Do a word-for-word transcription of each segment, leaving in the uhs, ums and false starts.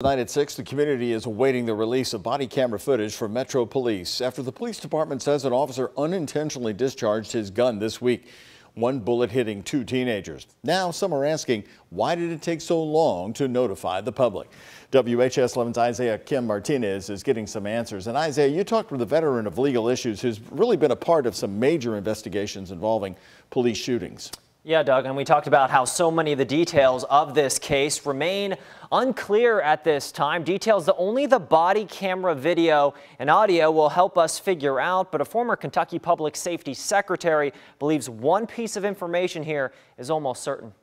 Tonight at six, the community is awaiting the release of body camera footage from Metro Police after the police department says an officer unintentionally discharged his gun this week, one bullet hitting two teenagers. Now some are asking, why did it take so long to notify the public? W H S eleven's Isaiah Kim Martinez is getting some answers. And Isaiah, you talked with a veteran of legal issues who's really been a part of some major investigations involving police shootings. Yeah, Doug, and we talked about how so many of the details of this case remain unclear at this time. Details that only the body camera video and audio will help us figure out. But a former Kentucky Public Safety Secretary believes one piece of information here is almost certain.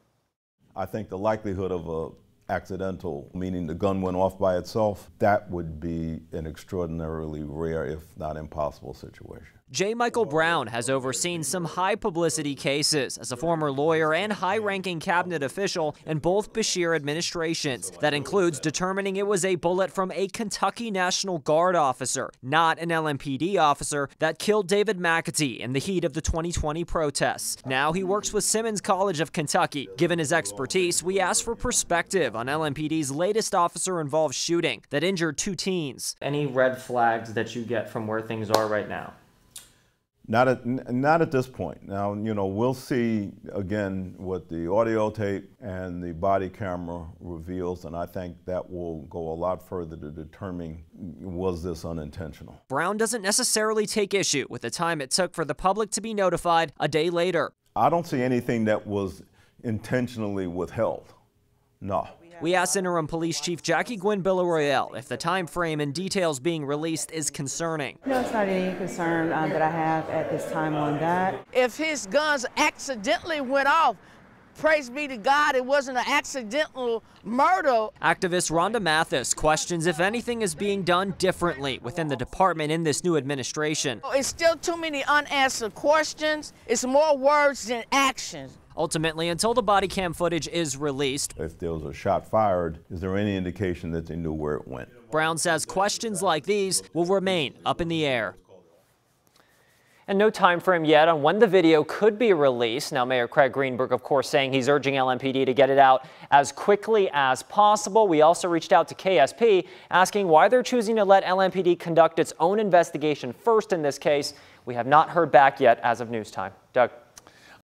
I think the likelihood of an accidental, meaning the gun went off by itself, that would be an extraordinarily rare, if not impossible, situation. J. Michael Brown has overseen some high publicity cases as a former lawyer and high-ranking cabinet official in both Bashir administrations. That includes determining it was a bullet from a Kentucky National Guard officer, not an L M P D officer, that killed David McAtee in the heat of the twenty twenty protests. Now he works with Simmons College of Kentucky. Given his expertise, we asked for perspective on L M P D's latest officer-involved shooting that injured two teens. Any red flags that you get from where things are right now? Not at, not at this point. Now, you know, we'll see again what the audio tape and the body camera reveals, and I think that will go a lot further to determining, was this unintentional? Brown doesn't necessarily take issue with the time it took for the public to be notified a day later. I don't see anything that was intentionally withheld, no. We asked Interim Police Chief Jackie Gwynn-Billa-Royale if the time frame and details being released is concerning. No, it's not any concern um, that I have at this time on that. If his guns accidentally went off, praise be to God, it wasn't an accidental murder. Activist Rhonda Mathis questions if anything is being done differently within the department in this new administration. It's still too many unanswered questions. It's more words than actions. Ultimately, until the body cam footage is released. If there was a shot fired, is there any indication that they knew where it went? Brown says questions like these will remain up in the air. And no time frame yet on when the video could be released. Now, Mayor Craig Greenberg, of course, saying he's urging L M P D to get it out as quickly as possible. We also reached out to K S P asking why they're choosing to let L M P D conduct its own investigation first in this case. We have not heard back yet as of news time. Doug.